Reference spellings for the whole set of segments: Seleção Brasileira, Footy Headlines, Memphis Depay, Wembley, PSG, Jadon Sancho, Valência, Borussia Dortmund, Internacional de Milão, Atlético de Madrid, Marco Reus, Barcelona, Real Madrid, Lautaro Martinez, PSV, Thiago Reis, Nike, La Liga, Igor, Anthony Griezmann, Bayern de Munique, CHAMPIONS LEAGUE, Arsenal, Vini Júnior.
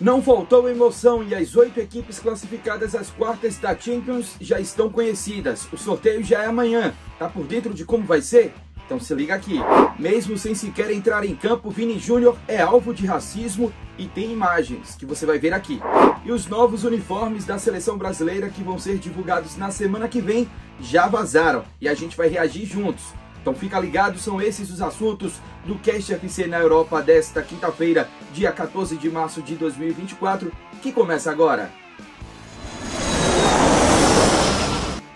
Não faltou emoção e as 8 equipes classificadas às quartas da Champions já estão conhecidas. O sorteio já é amanhã. Tá por dentro de como vai ser? Então se liga aqui. Mesmo sem sequer entrar em campo, Vini Júnior é alvo de racismo e tem imagens que você vai ver aqui. E os novos uniformes da Seleção Brasileira que vão ser divulgados na semana que vem já vazaram e a gente vai reagir juntos. Então fica ligado, são esses os assuntos do Cast FC na Europa desta quinta-feira, dia 14 de março de 2024, que começa agora.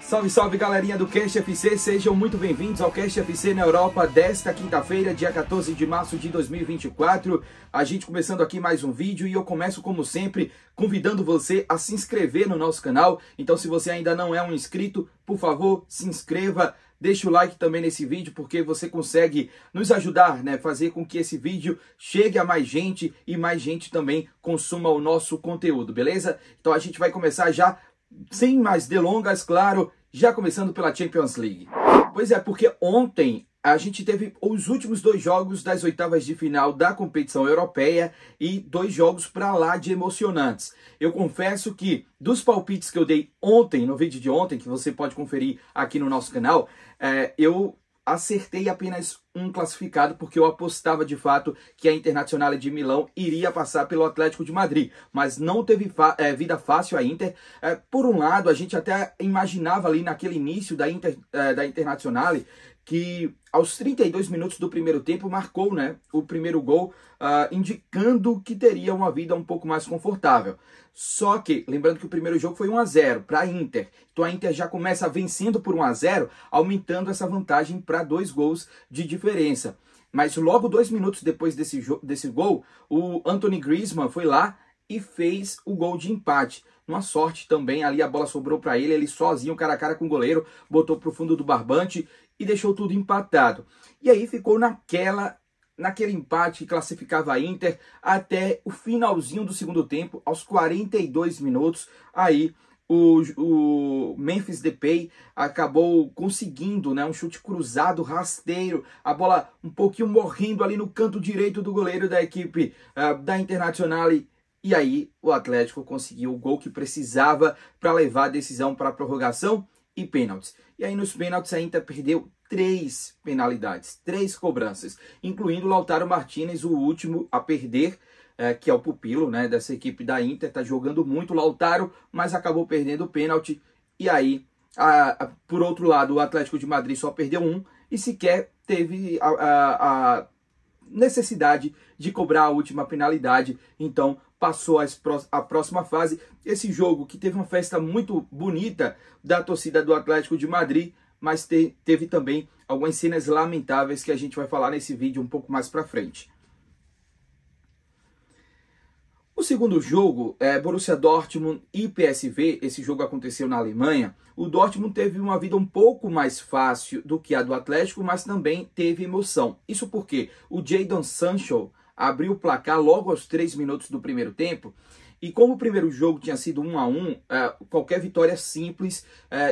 Salve, salve galerinha do Cast FC, sejam muito bem-vindos ao Cast FC na Europa desta quinta-feira, dia 14 de março de 2024. A gente começando aqui mais um vídeo e eu começo como sempre convidando você a se inscrever no nosso canal. Então se você ainda não é um inscrito, por favor, se inscreva. Deixa o like também nesse vídeo porque você consegue nos ajudar, né? Fazer com que esse vídeo chegue a mais gente e mais gente também consuma o nosso conteúdo, beleza? Então a gente vai começar já, sem mais delongas, claro, já começando pela Champions League. Pois é, porque ontem a gente teve os últimos dois jogos das oitavas de final da competição europeia e dois jogos pra lá de emocionantes. Eu confesso que dos palpites que eu dei ontem, no vídeo de ontem, que você pode conferir aqui no nosso canal, eu acertei apenas um classificado porque eu apostava de fato que a Internacional de Milão iria passar pelo Atlético de Madrid, mas não teve vida fácil a Inter. Por um lado, a gente até imaginava ali naquele início da Internacional que aos 32 minutos do primeiro tempo marcou, né, o primeiro gol, indicando que teria uma vida um pouco mais confortável. Só que, lembrando que o primeiro jogo foi 1 a 0 para a Inter. Então a Inter já começa vencendo por 1 a 0, aumentando essa vantagem para 2 gols de diferença. Mas logo 2 minutos depois desse gol, o Anthony Griezmann foi lá e fez o gol de empate. Uma sorte também, ali a bola sobrou para ele, ele sozinho, cara a cara com o goleiro, botou para o fundo do barbante e deixou tudo empatado. E aí ficou naquele empate que classificava a Inter até o finalzinho do segundo tempo, aos 42 minutos. Aí o Memphis Depay acabou conseguindo, né, um chute cruzado, rasteiro, a bola um pouquinho morrendo ali no canto direito do goleiro da equipe da Internazionale. E aí o Atlético conseguiu o gol que precisava para levar a decisão para a prorrogação e pênaltis. E aí nos pênaltis a Inter perdeu 3 penalidades, 3 cobranças, incluindo o Lautaro Martinez, o último a perder, que é o pupilo, né, dessa equipe da Inter, está jogando muito o Lautaro, mas acabou perdendo o pênalti. E aí, por outro lado, o Atlético de Madrid só perdeu 1 e sequer teve a necessidade de cobrar a última penalidade, então passou a próxima fase. Esse jogo que teve uma festa muito bonita da torcida do Atlético de Madrid, mas teve também algumas cenas lamentáveis que a gente vai falar nesse vídeo um pouco mais para frente. O segundo jogo, Borussia Dortmund e PSV, esse jogo aconteceu na Alemanha. O Dortmund teve uma vida um pouco mais fácil do que a do Atlético, mas também teve emoção. Isso porque o Jadon Sancho abriu o placar logo aos 3 minutos do primeiro tempo. E como o primeiro jogo tinha sido 1 a 1, qualquer vitória simples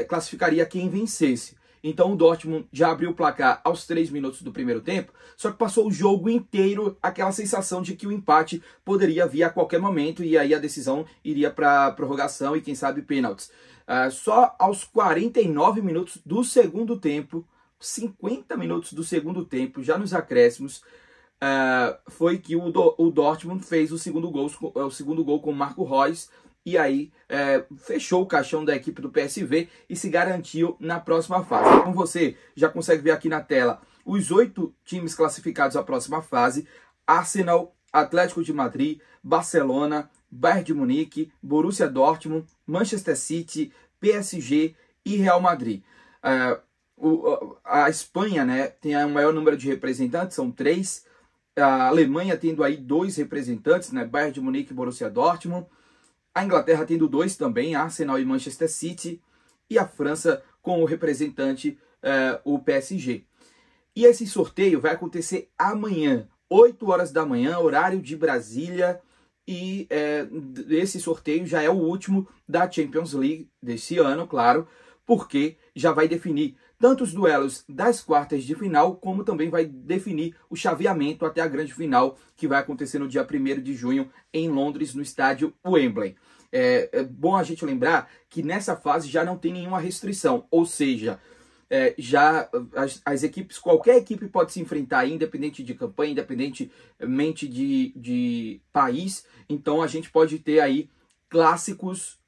classificaria quem vencesse. Então o Dortmund já abriu o placar aos 3 minutos do primeiro tempo, só que passou o jogo inteiro aquela sensação de que o empate poderia vir a qualquer momento e aí a decisão iria para prorrogação e quem sabe pênaltis. Só aos 49 minutos do segundo tempo, 50 minutos do segundo tempo, já nos acréscimos, foi que o Dortmund fez o segundo gol com o Marco Reus e aí fechou o caixão da equipe do PSV e se garantiu na próxima fase. Então você já consegue ver aqui na tela os 8 times classificados à próxima fase: Arsenal, Atlético de Madrid, Barcelona, Bayern de Munique, Borussia Dortmund, Manchester City, PSG e Real Madrid. A Espanha, né, tem o maior número de representantes, são 3. A Alemanha tendo aí 2 representantes, né, Bayern de Munique e Borussia Dortmund. A Inglaterra tendo 2 também, Arsenal e Manchester City. E a França com o representante, o PSG. E esse sorteio vai acontecer amanhã, 8 horas da manhã, horário de Brasília. E esse sorteio já é o último da Champions League desse ano, claro. porque já vai definir tanto os duelos das quartas de final, como também vai definir o chaveamento até a grande final, que vai acontecer no dia 1º de junho em Londres, no estádio Wembley. É bom a gente lembrar que nessa fase já não tem nenhuma restrição, ou seja, já as equipes, qualquer equipe pode se enfrentar, independente de campanha, independentemente de país. Então a gente pode ter aí clássicos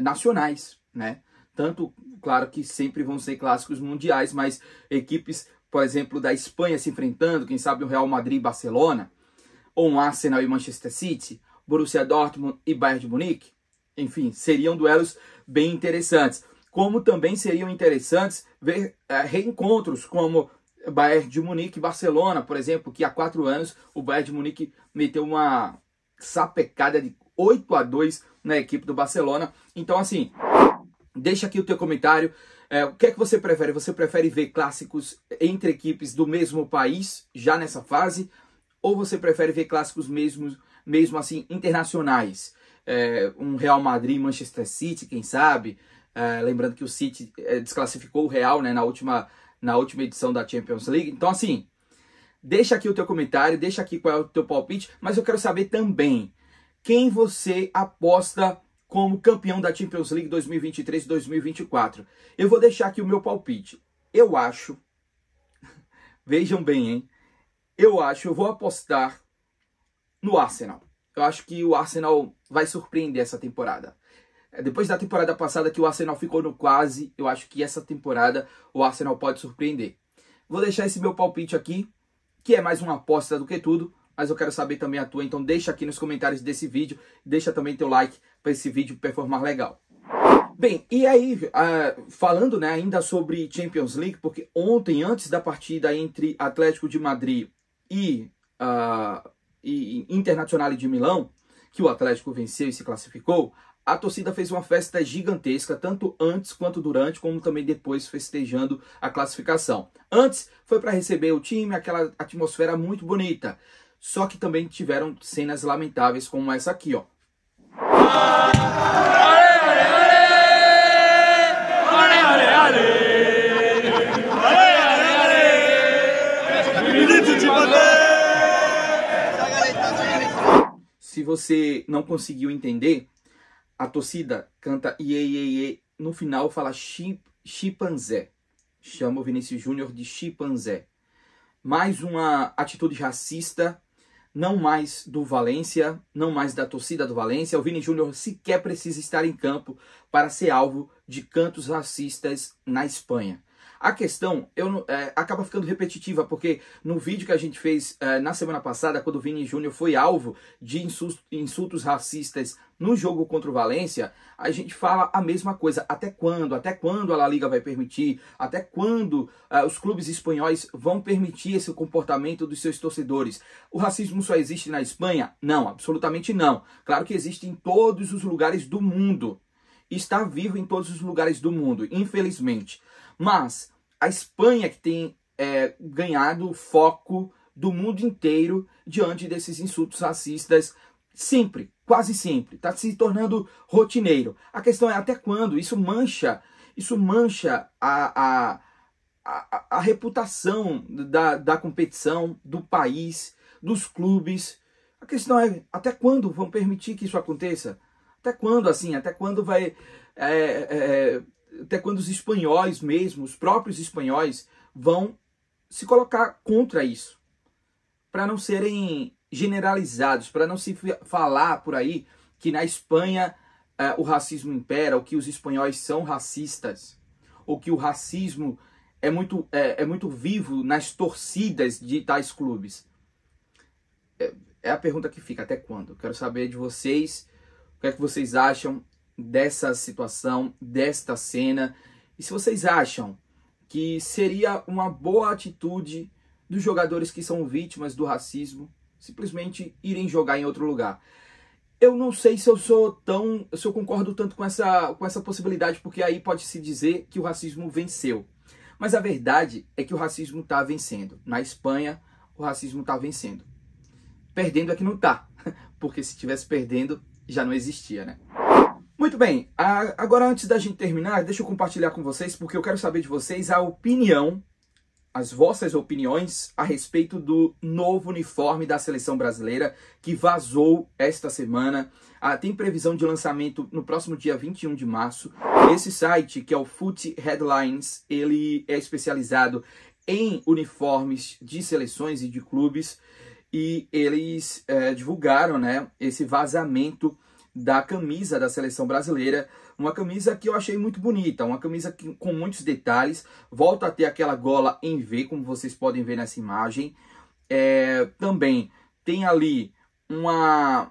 nacionais, né? Tanto, claro que sempre vão ser clássicos mundiais, mas equipes, por exemplo, da Espanha se enfrentando, quem sabe o Real Madrid e Barcelona, ou um Arsenal e Manchester City, Borussia Dortmund e Bayern de Munique. Enfim, seriam duelos bem interessantes. Como também seriam interessantes ver reencontros como Bayern de Munique e Barcelona, por exemplo, que há 4 anos o Bayern de Munique meteu uma sapecada de 8-2 na equipe do Barcelona. Então, assim, deixa aqui o teu comentário. O que é que você prefere? Você prefere ver clássicos entre equipes do mesmo país já nessa fase? Ou você prefere ver clássicos mesmo assim internacionais? Um Real Madrid, Manchester City, quem sabe? Lembrando que o City desclassificou o Real, né, na última edição da Champions League. Então, assim, deixa aqui o teu comentário, deixa aqui qual é o teu palpite, mas eu quero saber também quem você aposta como campeão da Champions League 2023-2024. Eu vou deixar aqui o meu palpite. Eu acho, vejam bem, hein? Eu vou apostar no Arsenal. Eu acho que o Arsenal vai surpreender essa temporada. Depois da temporada passada que o Arsenal ficou no quase, eu acho que essa temporada o Arsenal pode surpreender. Vou deixar esse meu palpite aqui, que é mais uma aposta do que tudo, mas eu quero saber também a tua, então deixa aqui nos comentários desse vídeo, deixa também teu like para esse vídeo performar legal. Bem, e aí, falando, né, ainda sobre Champions League, porque ontem, antes da partida entre Atlético de Madrid e Internacional de Milão, que o Atlético venceu e se classificou, a torcida fez uma festa gigantesca, tanto antes quanto durante, como também depois festejando a classificação. Antes foi para receber o time, aquela atmosfera muito bonita. Só que também tiveram cenas lamentáveis como essa aqui, ó. Se você não conseguiu entender, a torcida canta iê, iê, iê. No final fala chimpanzé. Chama o Vinícius Júnior de chimpanzé. Mais uma atitude racista. Não mais do Valência. Não mais da torcida do Valência. O Vini Júnior sequer precisa estar em campo para ser alvo de cantos racistas na Espanha. A questão acaba ficando repetitiva, porque no vídeo que a gente fez na semana passada, quando o Vini Júnior foi alvo de insultos racistas no jogo contra o Valência, a gente fala a mesma coisa. Até quando? Até quando a La Liga vai permitir? Até quando os clubes espanhóis vão permitir esse comportamento dos seus torcedores? O racismo só existe na Espanha? Não, absolutamente não. Claro que existe em todos os lugares do mundo. Está vivo em todos os lugares do mundo, infelizmente. Mas a Espanha que tem ganhado foco do mundo inteiro diante desses insultos racistas sempre, quase sempre, está se tornando rotineiro. A questão é até quando isso mancha a reputação da competição, do país, dos clubes. A questão é até quando vão permitir que isso aconteça? Até quando, assim, até quando vai... até quando os espanhóis mesmo, os próprios espanhóis, vão se colocar contra isso, para não serem generalizados, para não se falar por aí que na Espanha o racismo impera, ou que os espanhóis são racistas, ou que o racismo é muito vivo nas torcidas de tais clubes. É a pergunta que fica, até quando? Quero saber de vocês, o que é que vocês acham dessa situação, desta cena, e se vocês acham que seria uma boa atitude dos jogadores que são vítimas do racismo simplesmente irem jogar em outro lugar. Eu não sei se eu concordo tanto com essa possibilidade, porque aí pode-se dizer que o racismo venceu. Mas a verdade é que o racismo está vencendo. Na Espanha, o racismo está vencendo. Perdendo é que não está, porque se estivesse perdendo, já não existia, né? Muito bem, agora antes da gente terminar, deixa eu compartilhar com vocês, porque eu quero saber de vocês a opinião, as vossas opiniões a respeito do novo uniforme da Seleção Brasileira que vazou esta semana. Tem previsão de lançamento no próximo dia 21 de março. Esse site, que é o Footy Headlines, ele é especializado em uniformes de seleções e de clubes, e eles divulgaram, né, esse vazamento da camisa da Seleção Brasileira, uma camisa que eu achei muito bonita, uma camisa com muitos detalhes, volta a ter aquela gola em V, como vocês podem ver nessa imagem. Também tem ali uma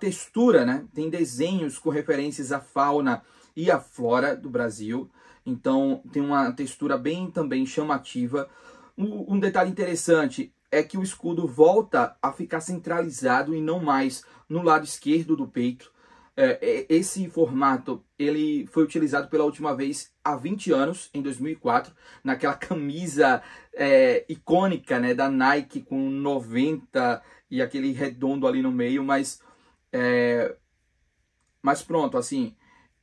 textura, né? Tem desenhos com referências à fauna e à flora do Brasil, então tem uma textura bem também chamativa. Um detalhe interessante é que o escudo volta a ficar centralizado e não mais no lado esquerdo do peito. Esse formato ele foi utilizado pela última vez há 20 anos, em 2004, naquela camisa icônica, né, da Nike com 90 e aquele redondo ali no meio, mas pronto, assim,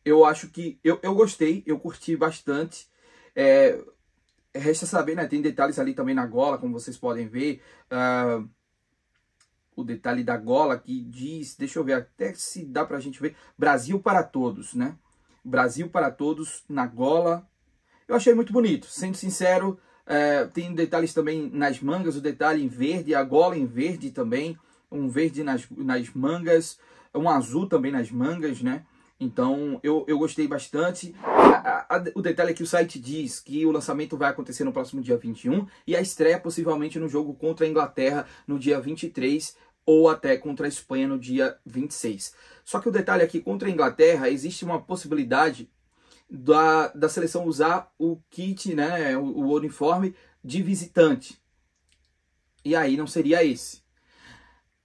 eu acho que eu gostei, eu curti bastante. Resta saber, né? Tem detalhes ali também na gola, como vocês podem ver. O detalhe da gola que diz, deixa eu ver até se dá pra gente ver, Brasil para todos, né? Brasil para todos na gola. Eu achei muito bonito, sendo sincero. Tem detalhes também nas mangas, o detalhe em verde, a gola em verde também. Um verde nas mangas, um azul também nas mangas, né? Então, eu gostei bastante. O detalhe é que o site diz que o lançamento vai acontecer no próximo dia 21 e a estreia possivelmente no jogo contra a Inglaterra no dia 23 ou até contra a Espanha no dia 26. Só que o detalhe é que contra a Inglaterra existe uma possibilidade da seleção usar o kit, né, o uniforme de visitante. E aí não seria esse.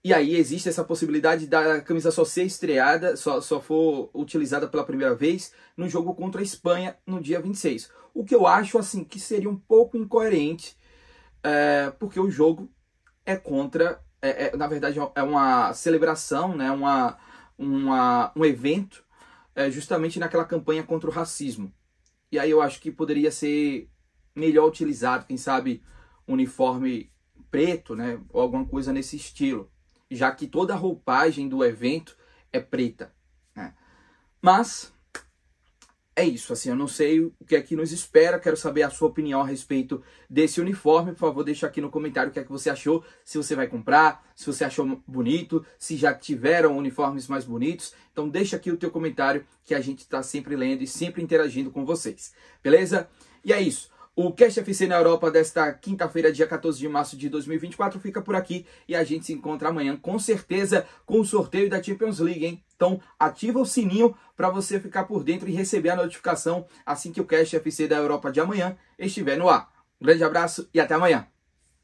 E aí existe essa possibilidade da camisa só ser estreada, só for utilizada pela primeira vez no jogo contra a Espanha no dia 26. O que eu acho, assim, que seria um pouco incoerente, porque o jogo é contra... na verdade, é uma celebração, né, um evento, justamente naquela campanha contra o racismo. E aí eu acho que poderia ser melhor utilizado, quem sabe, uniforme preto, né, ou alguma coisa nesse estilo, já que toda a roupagem do evento é preta, né? Mas é isso, assim, eu não sei o que é que nos espera, quero saber a sua opinião a respeito desse uniforme, por favor, deixa aqui no comentário o que é que você achou, se você vai comprar, se você achou bonito, se já tiveram uniformes mais bonitos, então deixa aqui o teu comentário que a gente tá sempre lendo e sempre interagindo com vocês, beleza? E é isso. O Cast FC na Europa desta quinta-feira, dia 14 de março de 2024, fica por aqui e a gente se encontra amanhã, com certeza, com o sorteio da Champions League, hein? Então, ativa o sininho para você ficar por dentro e receber a notificação assim que o Cast FC da Europa de amanhã estiver no ar. Um grande abraço e até amanhã!